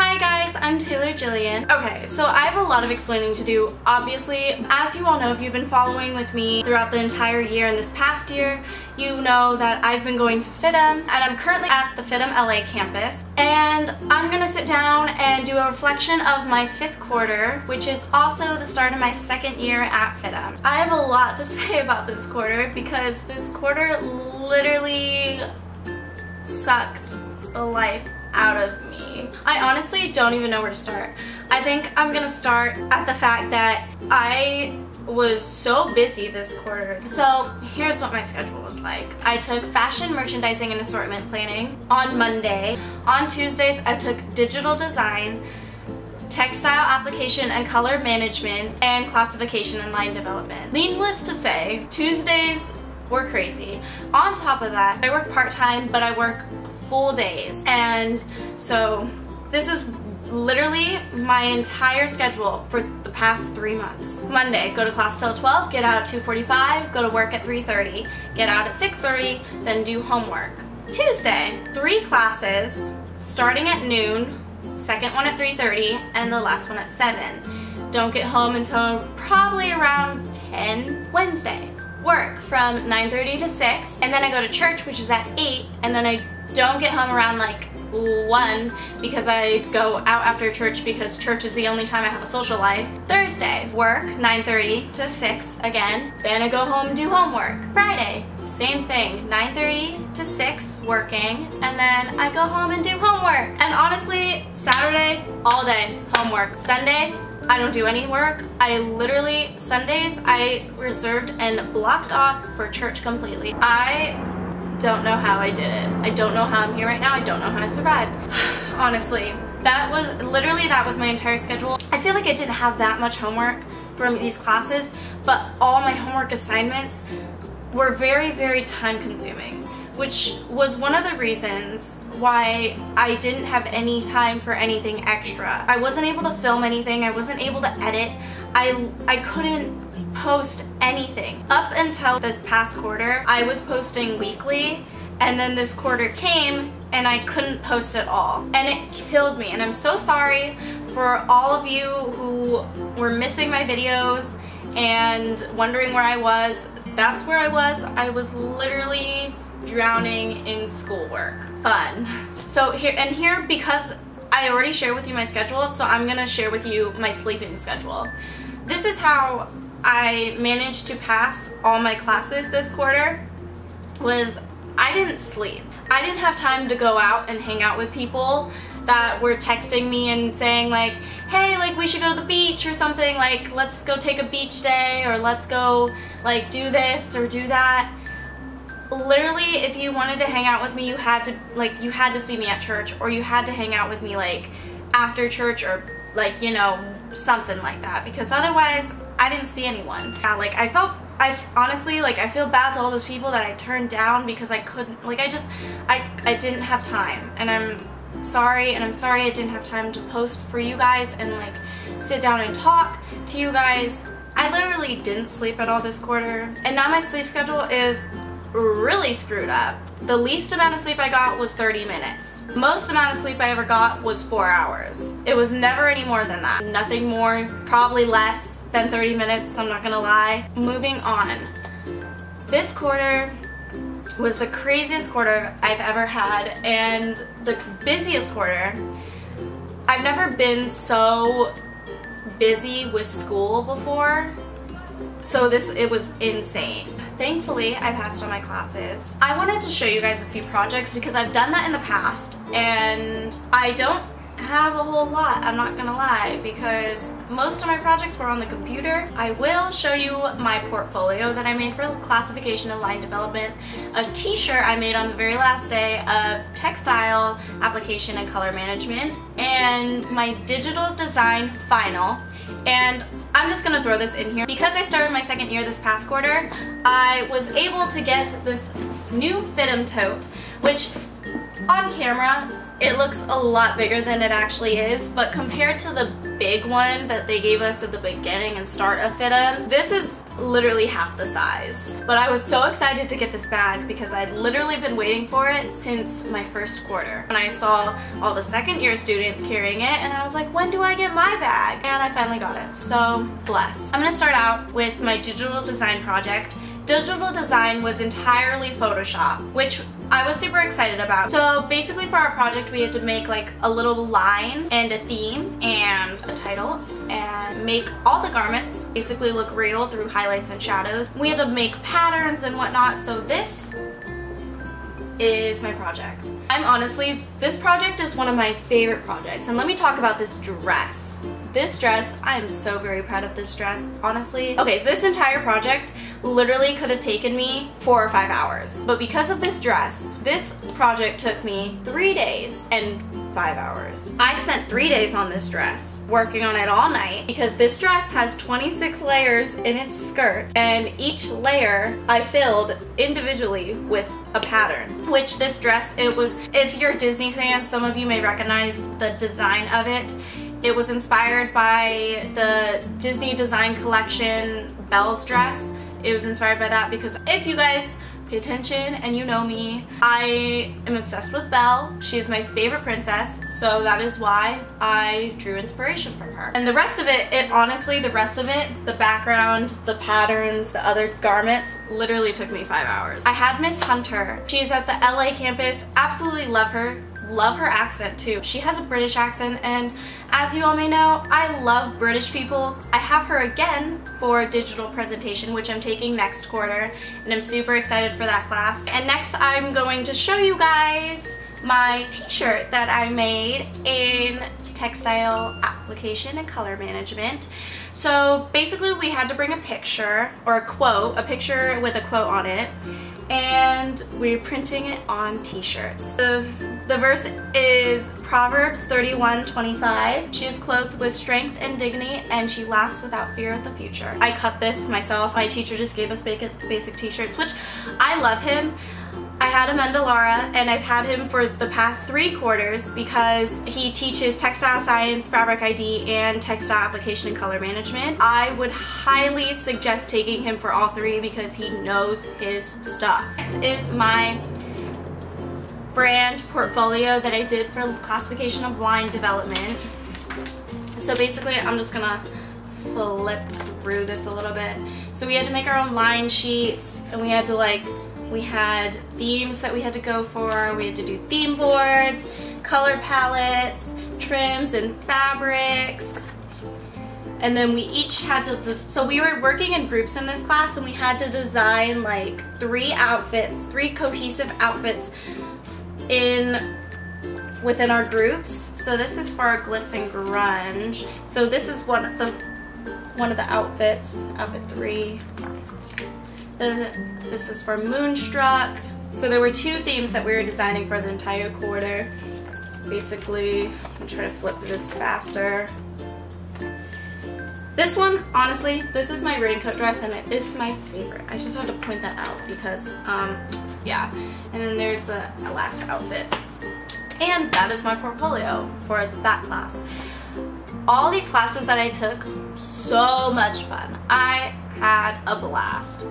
Hi guys, I'm Taylor Jillian. Okay, so I have a lot of explaining to do, obviously. As you all know, if you've been following with me throughout the entire year and this past year, you know that I've been going to FIDM, and I'm currently at the FIDM LA campus. And I'm gonna sit down and do a reflection of my fifth quarter, which is also the start of my second year at FIDM. I have a lot to say about this quarter because this quarter literally sucked the life out of me. I honestly don't even know where to start. I think I'm gonna start at the fact that I was so busy this quarter. So here's what my schedule was like. I took fashion, merchandising, and assortment planning on Monday. On Tuesdays, I took digital design, textile application and color management, and classification and line development. Needless to say, Tuesdays were crazy. On top of that, I work part-time, but I work full days, and so this is literally my entire schedule for the past 3 months. Monday, go to class till 12, get out at 2:45, go to work at 3:30, get out at 6:30, then do homework. Tuesday, 3 classes, starting at noon, second one at 3:30, and the last one at 7. Don't get home until probably around 10. Wednesday, work from 9:30 to 6, and then I go to church, which is at 8, and then I don't get home around like 1 because I go out after church because church is the only time I have a social life. Thursday, work 9:30 to 6 again, then I go home and do homework. Friday, same thing, 9:30 to 6 working, and then I go home and do homework. And honestly, Saturday, all day, homework. Sunday, I don't do any work. I literally, Sundays, I reserved and blocked off for church completely. I don't know how I did it. I don't know how I'm here right now. I don't know how I survived. Honestly, that was my entire schedule. I feel like I didn't have that much homework from these classes, but all my homework assignments were very, very time consuming, which was one of the reasons why I didn't have any time for anything extra. I wasn't able to film anything. I wasn't able to edit. I couldn't post anything. Up until this past quarter, I was posting weekly, and then this quarter came and I couldn't post at all. And it killed me, and I'm so sorry for all of you who were missing my videos and wondering where I was. That's where I was. I was literally drowning in schoolwork. Fun. So here, because I already shared with you my schedule, so I'm gonna share with you my sleeping schedule. This is how I managed to pass all my classes this quarter, was I didn't sleep. I didn't have time to go out and hang out with people that were texting me and saying like, hey, like we should go to the beach or something, like let's go take a beach day, or let's go like do this or do that. Literally, if you wanted to hang out with me, you had to see me at church, or you had to hang out with me like after church, or like, you know, something like that, because otherwise I didn't see anyone. Yeah, like I feel bad to all those people that I turned down because I couldn't, like I didn't have time, and I'm sorry, I didn't have time to post for you guys and like sit down and talk to you guys. I literally didn't sleep at all this quarter, and now my sleep schedule is really screwed up. The least amount of sleep I got was 30 minutes. Most amount of sleep I ever got was 4 hours. It was never any more than that. Nothing more, probably less than 30 minutes, I'm not gonna lie. Moving on. This quarter was the craziest quarter I've ever had, and the busiest quarter. I've never been so busy with school before, so it was insane. Thankfully, I passed all my classes. I wanted to show you guys a few projects because I've done that in the past, and I don't have a whole lot, I'm not gonna lie, because most of my projects were on the computer. I will show you my portfolio that I made for classification and line development, a t-shirt I made on the very last day of textile application and color management, and my digital design final. And I'm just gonna throw this in here. Because I started my second year this past quarter, I was able to get this new FIDM tote, which on camera It looks a lot bigger than it actually is, but compared to the big one that they gave us at the beginning and start of FIDM, this is literally half the size. But I was so excited to get this bag because I'd literally been waiting for it since my first quarter. And I saw all the second year students carrying it and I was like, when do I get my bag? And I finally got it, so blessed. I'm gonna start out with my digital design project. Digital design was entirely Photoshop, which I was super excited about. So basically for our project we had to make like a little line and a theme and a title and make all the garments basically look real through highlights and shadows. We had to make patterns and whatnot, so this is my project. This project is one of my favorite projects, and let me talk about this dress. This dress, I am so very proud of this dress, honestly. Okay, so this entire project literally could have taken me 4 or 5 hours, but because of this dress, this project took me 3 days and 5 hours. I spent 3 days on this dress, working on it all night, because this dress has 26 layers in its skirt, and each layer I filled individually with a pattern, which this dress, it was, if you're a Disney fan, some of you may recognize the design of it. It was inspired by the Disney design collection, Belle's dress. It was inspired by that because if you guys pay attention and you know me, I am obsessed with Belle. She is my favorite princess, so that is why I drew inspiration from her. And the rest of it, the background, the patterns, the other garments, literally took me 5 hours. I had Miss Hunter. She's at the LA campus. Absolutely love her. Love her accent too. She has a British accent, and as you all may know, I love British people. I have her again for a digital presentation, which I'm taking next quarter, and I'm super excited for that class. And next I'm going to show you guys my t-shirt that I made in textile application and color management. So basically we had to bring a picture or a quote, a picture with a quote on it, and we're printing it on t-shirts. The verse is Proverbs 31:25. She is clothed with strength and dignity, and she laughs without fear at the future. I cut this myself. My teacher just gave us basic t-shirts, which I love him. I had him on Delara, and I've had him for the past 3 quarters because he teaches textile science, fabric ID, and textile application and color management. I would highly suggest taking him for all 3 because he knows his stuff. Next is my brand portfolio that I did for classification of line development. So basically I'm just gonna flip through this a little bit. So we had to make our own line sheets, and we had to we had themes that we had to go for, we had to do theme boards, color palettes, trims and fabrics, and then we each had to, so we were working in groups in this class, and we had to design like 3 cohesive outfits within our groups. So this is for our glitz and grunge. So this is one of the outfits, outfit 3. This is for Moonstruck. So there were 2 themes that we were designing for the entire quarter. Basically, I'm trying to flip through this faster. This one, honestly, this is my raincoat dress, and it is my favorite. I just had to point that out because, yeah. And then there's the last outfit. And that is my portfolio for that class. All these classes that I took, so much fun. I had a blast.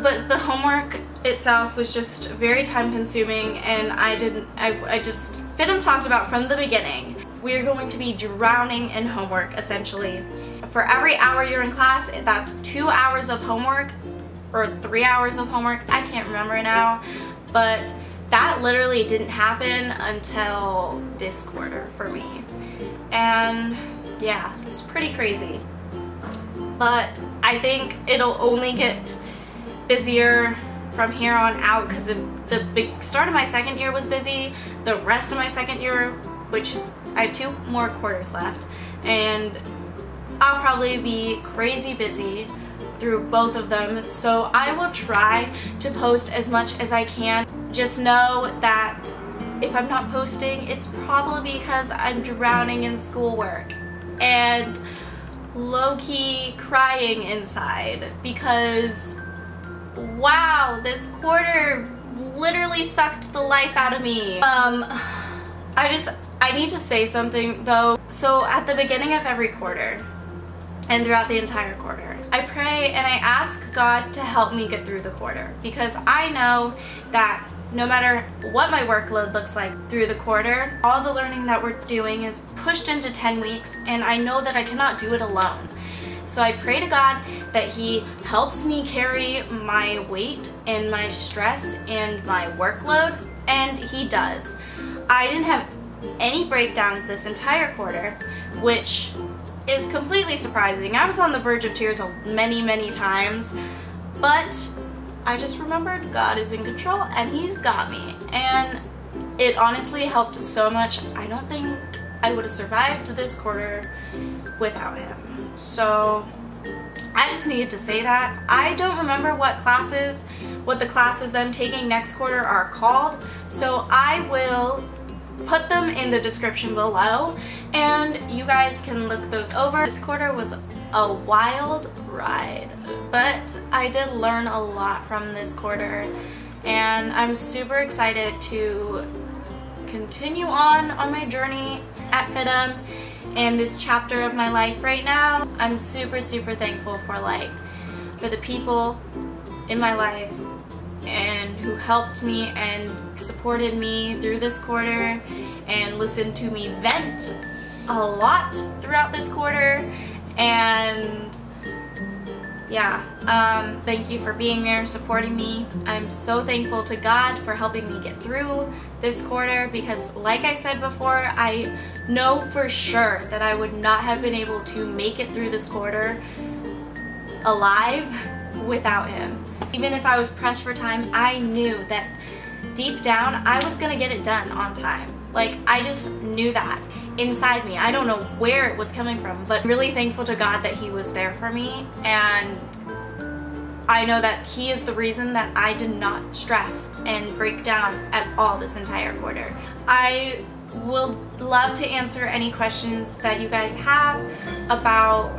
But the homework itself was just very time consuming, and FIDM talked about from the beginning, we're going to be drowning in homework essentially. For every hour you're in class, that's 2 hours of homework or 3 hours of homework, I can't remember now, but that literally didn't happen until this quarter for me. And yeah, it's pretty crazy. But I think it'll only get busier from here on out because the big start of my second year was busy. The rest of my second year, which I have 2 more quarters left, and I'll probably be crazy busy through both of them. So I will try to post as much as I can. Just know that if I'm not posting, it's probably because I'm drowning in schoolwork and low-key crying inside because wow, this quarter literally sucked the life out of me. I need to say something though. So at the beginning of every quarter and throughout the entire quarter, I pray and I ask God to help me get through the quarter, because I know that no matter what my workload looks like through the quarter, all the learning that we're doing is pushed into 10 weeks and I know that I cannot do it alone. So I pray to God that He helps me carry my weight and my stress and my workload, and He does. I didn't have any breakdowns this entire quarter, which is completely surprising. I was on the verge of tears many, many times, but I just remembered God is in control and He's got me, and it honestly helped so much. I don't think I would have survived this quarter without Him. So I just needed to say that. I don't remember what the classes I'm taking next quarter are called, so I will put them in the description below and you guys can look those over. This quarter was a wild ride, but I did learn a lot from this quarter and I'm super excited to continue on my journey at FIDM and this chapter of my life right now. I'm super, super thankful for the people in my life and who helped me and supported me through this quarter and listened to me vent a lot throughout this quarter. And yeah, thank you for being there, supporting me. I'm so thankful to God for helping me get through this quarter, because like I said before, I know for sure that I would not have been able to make it through this quarter alive without Him. Even if I was pressed for time, I knew that deep down I was gonna get it done on time. Like, I just knew that inside me. I don't know where it was coming from, but really thankful to God that He was there for me, and I know that He is the reason that I did not stress and break down at all this entire quarter. I will love to answer any questions that you guys have about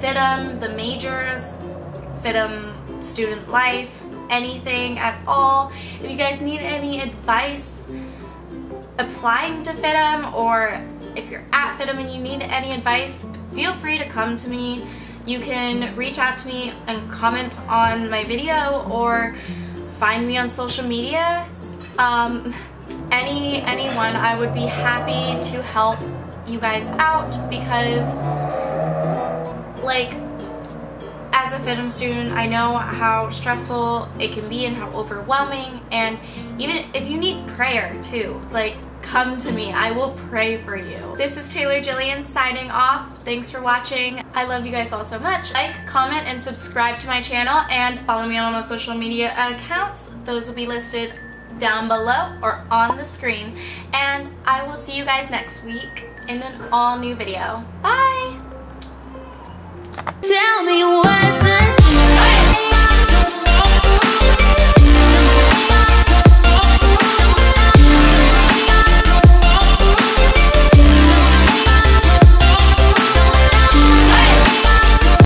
FIDM, the majors, FIDM student life, anything at all. If you guys need any advice applying to FIDM, or if you're at FIDM and you need any advice, feel free to come to me. You can reach out to me and comment on my video or find me on social media. Anyone, I would be happy to help you guys out, because like, as a FIDM student, I know how stressful it can be and how overwhelming, and even if you need prayer too, like, come to me. I will pray for you. This is Taylor Jillian signing off. Thanks for watching. I love you guys all so much. Like, comment, and subscribe to my channel, and follow me on my social media accounts. Those will be listed down below or on the screen, and I will see you guys next week in an all new video. Bye! Tell me